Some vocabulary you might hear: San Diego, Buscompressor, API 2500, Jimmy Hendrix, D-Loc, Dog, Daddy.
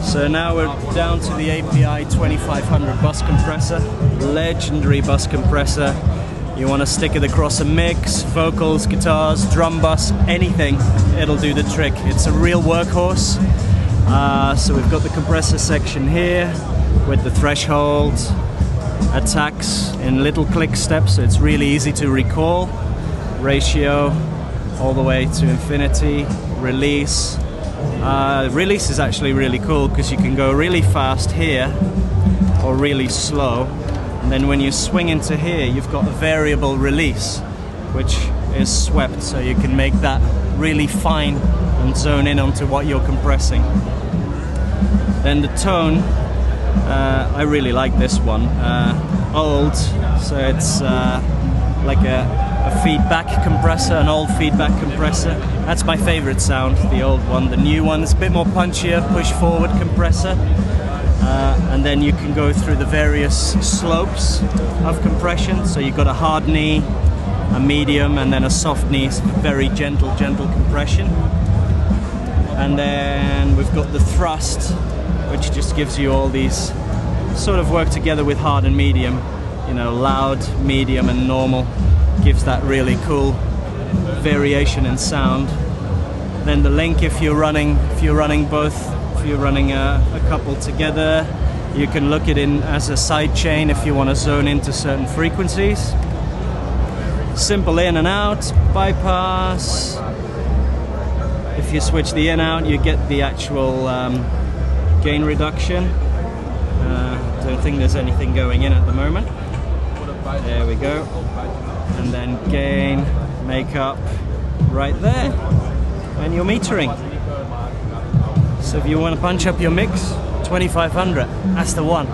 So now we're down to the API 2500 bus compressor, legendary bus compressor. You want to stick it across a mix, vocals, guitars, drum bus, anything, it'll do the trick. It's a real workhorse. So we've got the compressor section here with the threshold, attacks in little click steps, so it's really easy to recall. Ratio all the way to infinity, release. Release is actually really cool because you can go really fast here or really slow, and then when you swing into here you've got a variable release which is swept, so you can make that really fine and zone in onto what you're compressing. Then the tone, I really like this one, old, so it's like a feedback compressor, an old feedback compressor. That's my favorite sound, the old one. The new one is a bit more punchier, push forward compressor. And then you can go through the various slopes of compression, so you've got a hard knee, a medium, and then a soft knee, very gentle compression. And then we've got the thrust, which just gives you all these sort of work together with hard and medium, you know, loud, medium and normal, gives that really cool variation in sound. Then the link, if you're running a couple together, you can look it in as a side chain if you want to zone into certain frequencies. Simple in and out, bypass. If you switch the in out, you get the actual gain reduction. I don't think there's anything going in at the moment. There we go. And then gain, make up right there, and you're metering. So if you want to punch up your mix, 2500, that's the one.